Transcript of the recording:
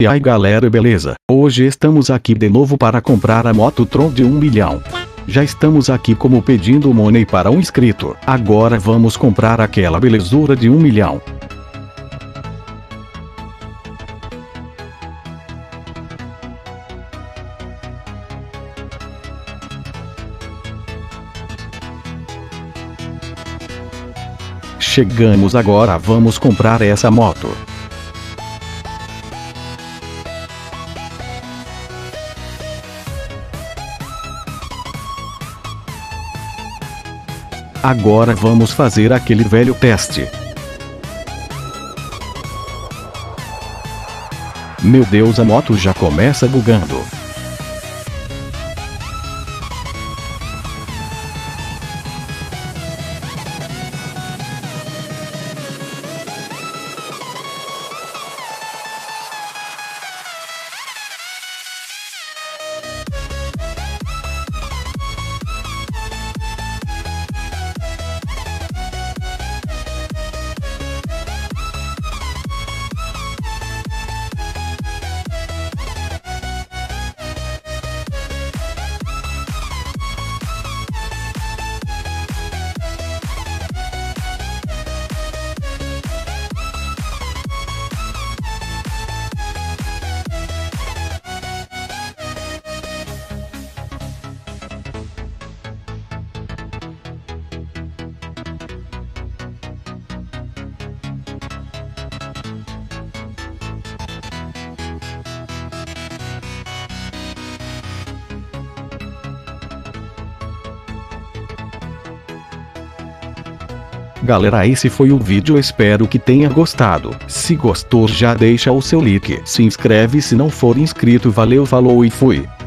E aí galera, beleza? Hoje estamos aqui de novo para comprar a moto Tron de 1 milhão. Já estamos aqui como pedindo money para um inscrito. Agora vamos comprar aquela belezura de 1 milhão. Chegamos agora, vamos comprar essa moto. Agora vamos fazer aquele velho teste. Meu Deus, a moto já começa bugando. Galera, esse foi o vídeo, espero que tenha gostado. Se gostou já deixa o seu like, se inscreve se não for inscrito, valeu, falou e fui.